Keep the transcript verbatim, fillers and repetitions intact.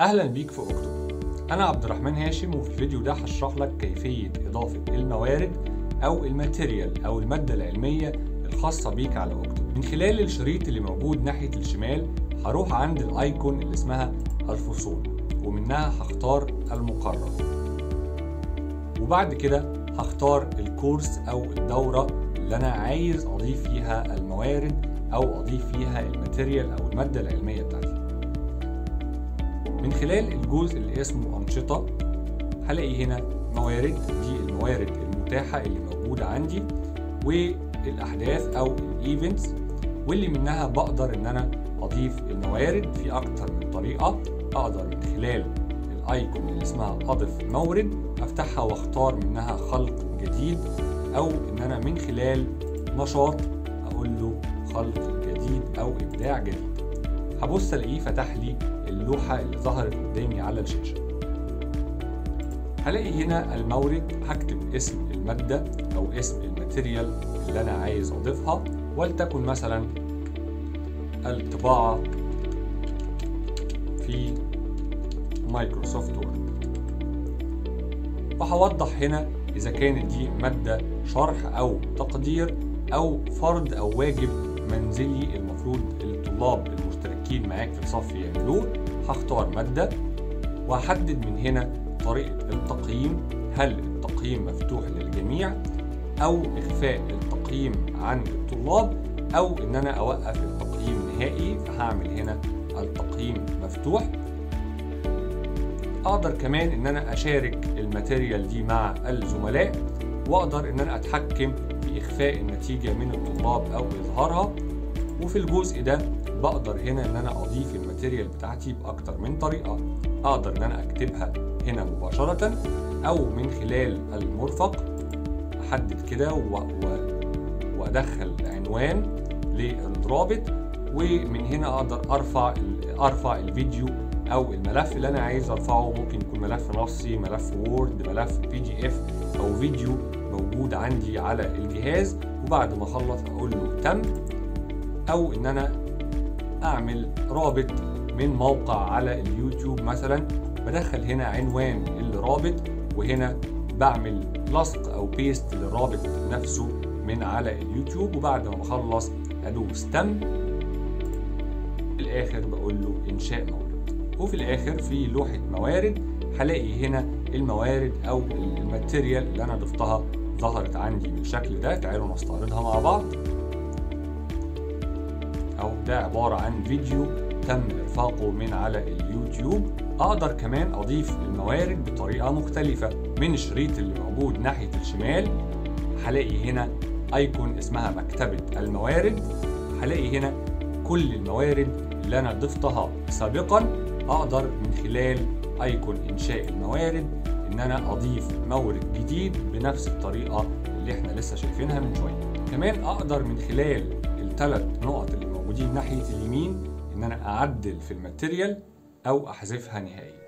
اهلا بيك في اوكتوبس. انا عبد الرحمن هاشم، وفي الفيديو ده هشرح لك كيفيه اضافه الموارد او الماتيريال او الماده العلميه الخاصه بيك على اوكتوبس. من خلال الشريط اللي موجود ناحيه الشمال هروح عند الايكون اللي اسمها الفصول، ومنها هختار المقرر، وبعد كده هختار الكورس او الدوره اللي انا عايز اضيف فيها الموارد او اضيف فيها الماتيريال او الماده العلميه بتاعتي. من خلال الجزء اللي اسمه أنشطة هلاقي هنا موارد، دي الموارد المتاحة اللي موجودة عندي، والأحداث أو الإيفنتس، واللي منها بقدر إن أنا أضيف الموارد في أكتر من طريقة. أقدر من خلال الأيكون اللي اسمها أضف مورد أفتحها وأختار منها خلق جديد، أو إن أنا من خلال نشاط أقول له خلق جديد أو إبداع جديد. هبص ألاقيه فتح لي اللوحة اللي ظهرت قدامي على الشاشة. هلاقي هنا المورد، هكتب اسم المادة أو اسم الماتيريال اللي أنا عايز أضيفها، ولتكن مثلا الطباعة في مايكروسوفت وورد، وهوضح هنا إذا كانت دي مادة شرح أو تقدير أو فرض أو واجب منزلي المفروض الطلاب المشتركين معاك في الصف يعملوه. هختار مادة وهحدد من هنا طريقة التقييم، هل التقييم مفتوح للجميع أو إخفاء التقييم عن الطلاب، أو إن أنا أوقف التقييم نهائي، فهعمل هنا التقييم مفتوح. أقدر كمان إن أنا أشارك الماتيريال دي مع الزملاء، وأقدر إن أنا أتحكم في إخفاء النتيجة من الطلاب أو إظهارها. وفي الجزء ده بقدر هنا ان انا اضيف الماتيريال بتاعتي باكتر من طريقه، اقدر ان انا اكتبها هنا مباشره او من خلال المرفق احدد كده و... وادخل عنوان للرابط، ومن هنا اقدر ارفع ارفع الفيديو او الملف اللي انا عايز ارفعه. ممكن يكون ملف نصي، ملف وورد، ملف بي دي اف، او فيديو موجود عندي على الجهاز، وبعد ما اخلص اقول له تم، او ان انا اعمل رابط من موقع على اليوتيوب مثلا، بدخل هنا عنوان الرابط، وهنا بعمل لصق او بيست للرابط نفسه من على اليوتيوب، وبعد ما بخلص ادوس تم. في الاخر بقول له انشاء مورد، وفي الاخر في لوحه موارد هلاقي هنا الموارد او الماتيريال اللي انا ضفتها ظهرت عندي بالشكل ده. تعالوا نستعرضها مع بعض. أو ده عبارة عن فيديو تم إرفاقه من على اليوتيوب. أقدر كمان أضيف الموارد بطريقة مختلفة. من الشريط اللي موجود ناحية الشمال هلاقي هنا أيكون اسمها مكتبة الموارد، هلاقي هنا كل الموارد اللي أنا ضفتها سابقا. أقدر من خلال أيكون إنشاء الموارد إن أنا أضيف مورد جديد بنفس الطريقة اللي إحنا لسه شايفينها من شوية. كمان أقدر من خلال الثلاث نقط اللي موجودين ناحية اليمين إن أنا أعدل في الماتيريال أو أحذفها نهائيا.